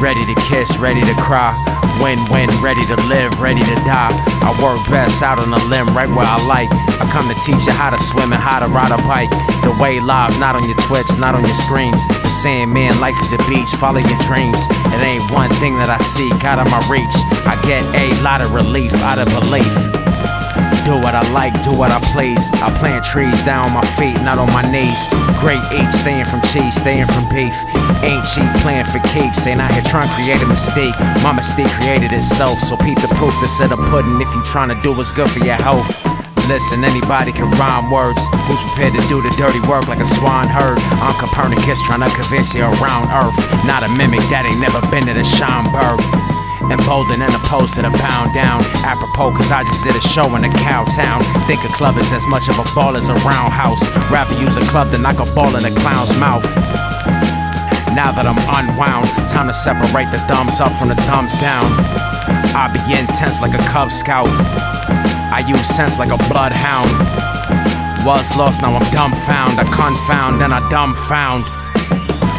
ready to kiss, ready to cry. Win-win, ready to live, ready to die. I work best out on a limb, right where I like. I come to teach you how to swim and how to ride a bike. The way live, not on your Twitch, not on your screens. The saying, man, life is a beach, follow your dreams. It ain't one thing that I seek out of my reach. I get a lot of relief out of belief. Do what I like, do what I please. I plant trees down on my feet, not on my knees. Great eats, staying from cheese, staying from beef. Ain't cheap, playing for keeps. Ain't out here trying to create a mistake. My mistake created itself, so peep the proof that's in the pudding. If you trying to do what's good for your health. Listen, anybody can rhyme words. Who's prepared to do the dirty work like a swan herd? I'm Copernicus, trying to convince you around Earth. Not a mimic that ain't never been to the Schomburg. Emboldened and opposed to the pound down. Apropos, cause I just did a show in a cow town. Think a club is as much of a ball as a roundhouse. Rather use a club than knock a ball in a clown's mouth. Now that I'm unwound, time to separate the thumbs up from the thumbs down. I be intense like a Cub Scout. I use sense like a bloodhound. Was lost, now I'm dumbfound. I confound and I dumbfound.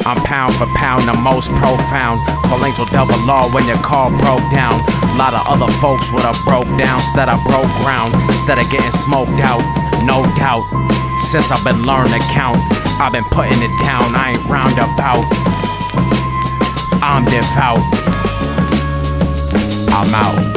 I'm pound for pound, the most profound. Call angel devil law when your car broke down. A lot of other folks would have broke down. Instead I broke ground, instead of getting smoked out. No doubt, since I've been learning to count, I've been putting it down, I ain't roundabout. I'm devout. I'm out.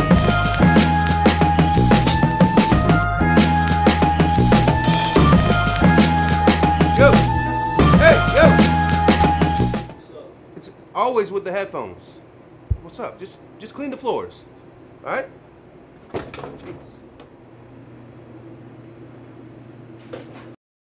Always with the headphones. What's up? Just clean the floors. All right? Jeez.